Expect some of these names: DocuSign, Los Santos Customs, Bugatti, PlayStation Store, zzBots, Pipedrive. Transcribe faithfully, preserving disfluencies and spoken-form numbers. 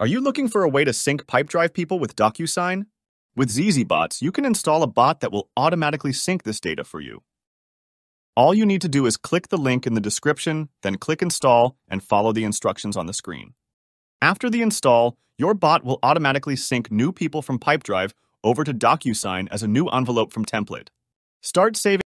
Are you looking for a way to sync Pipedrive people with DocuSign? With Z Z Bots, you can install a bot that will automatically sync this data for you. All you need to do is click the link in the description, then click Install, and follow the instructions on the screen. After the install, your bot will automatically sync new people from Pipedrive over to DocuSign as a new envelope from template. Start saving